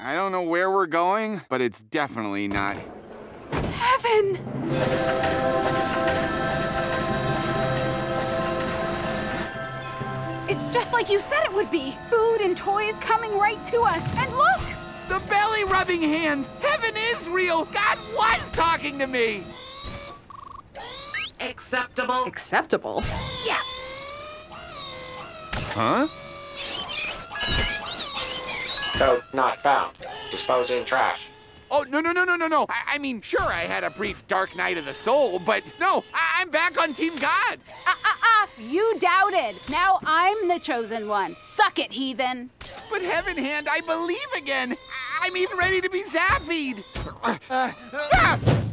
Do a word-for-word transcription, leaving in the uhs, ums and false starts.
I don't know where we're going, but it's definitely not heaven. It's just like you said it would be. Food and toys coming right to us. And look! The belly rubbing hands. Heaven is real. God was talking to me. Acceptable. Acceptable? Yes. Huh? Code not found. Disposing trash. Oh, no, no, no, no, no, no. I, I mean, sure, I had a brief dark night of the soul, but no, I, I'm back on Team God. Ah, ah, ah, you doubted. Now I'm the chosen one. Suck it, heathen. But Heaven Hand, I believe again. I'm even ready to be zappied. Uh, uh, ah!